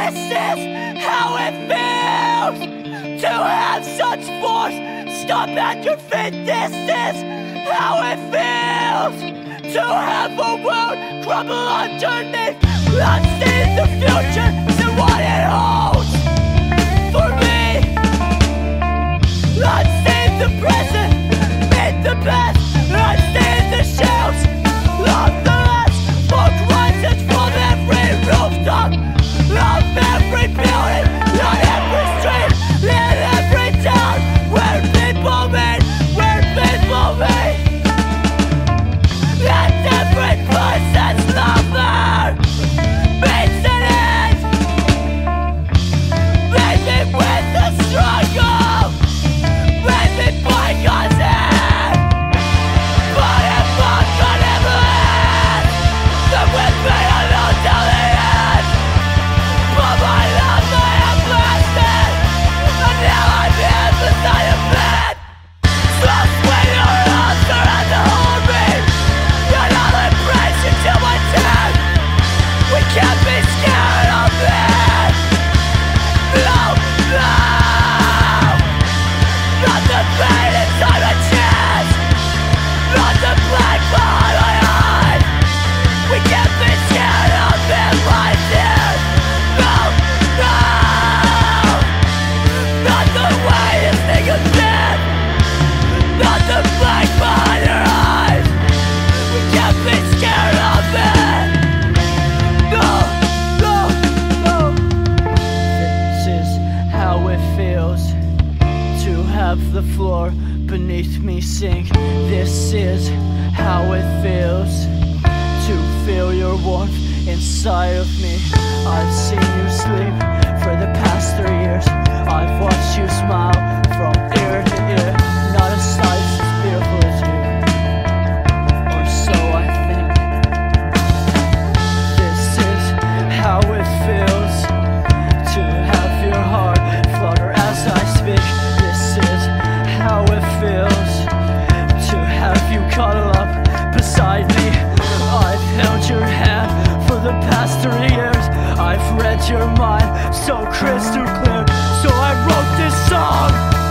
This is how it feels to have such force stop at your feet. This is how it feels to have a world crumble underneath. I've seen the future and what it holds for me. I've seen the present meet the past. I've seen the shelves of the last folk rises from every rooftop, of every building, on every street, in every town, where people meet, where people meet. And every person's lover beats an end, leaving with the struggle, leaving bygones end. But if love could ever end, then with me alone till the end. But my love, I have lasted, and now I'm here beside a bed. So sweet, your arms around the whole room, and I'll embrace you till my death. We can't be scared of it. No, no, not the pain inside my chest, not the black behind my eyes. We can't be scared of it like this. No, no, not the way this thing is dead, not the black behind your eyes. We can't be scared of it. No, no, no. This is how it feels to have the floor beneath me sink. This is how it feels to feel your warmth inside of me. I've seen you sleep for the past 3 years. I've watched you smile from ear to ear. Not a sight as beautiful as you, or so I think. This is how it feels to have your heart flutter as I speak. This is how it feels to have you cuddle up beside me. I've held your hand for the past 3 years. I've read your mind so crystal clear, so I wrote this song.